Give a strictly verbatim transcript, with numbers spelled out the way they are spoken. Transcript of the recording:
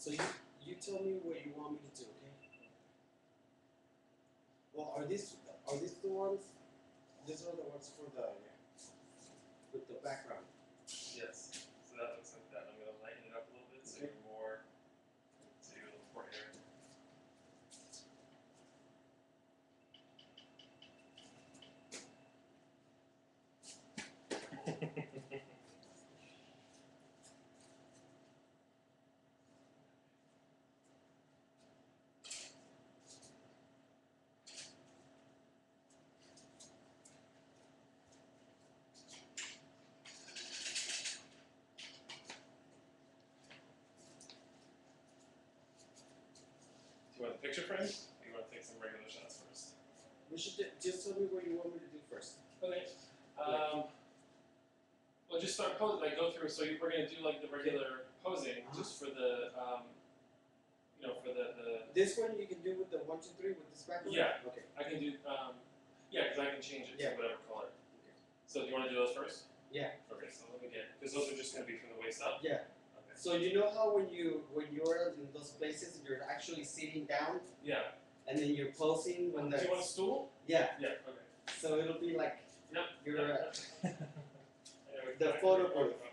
So you, you tell me what you want me to do, okay? Well, are these are these the ones? These are the ones for the with the background. Yes. So that looks like that. I'm gonna lighten it up a little bit so okay. You're more so you're a little more air. Do you want the picture first, or do you want to take some regular shots first? We should just tell me what you want me to do first. Okay. Um, well, just start posing. Like go through. So we're going to do like the regular posing, uh-huh. just for the, um, you know, for the, the. This one you can do with the one, two, three with this background. Yeah. Okay. I can do. Um, yeah, because I can change it yeah. to whatever color. Okay. So do you want to do those first? Yeah. Okay. So let me get because those are just going to be from the waist up. Yeah. So you know how when you when you're in those places you're actually sitting down? Yeah. And then you're posing when the Do you want a stool? Yeah. Yeah, okay. So it'll be like no, you're no, no. the photo pose.